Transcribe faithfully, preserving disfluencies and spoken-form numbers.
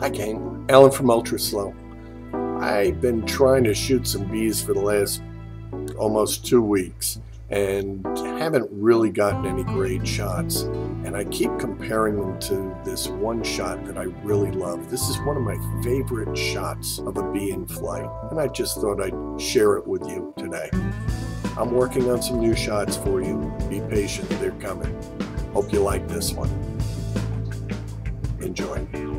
Hi Kane, Alan from Ultra Slow. I've been trying to shoot some bees for the last almost two weeks and haven't really gotten any great shots, and I keep comparing them to this one shot that I really love. This is one of my favorite shots of a bee in flight, and I just thought I'd share it with you today. I'm working on some new shots for you. Be patient, they're coming. Hope you like this one. Enjoy.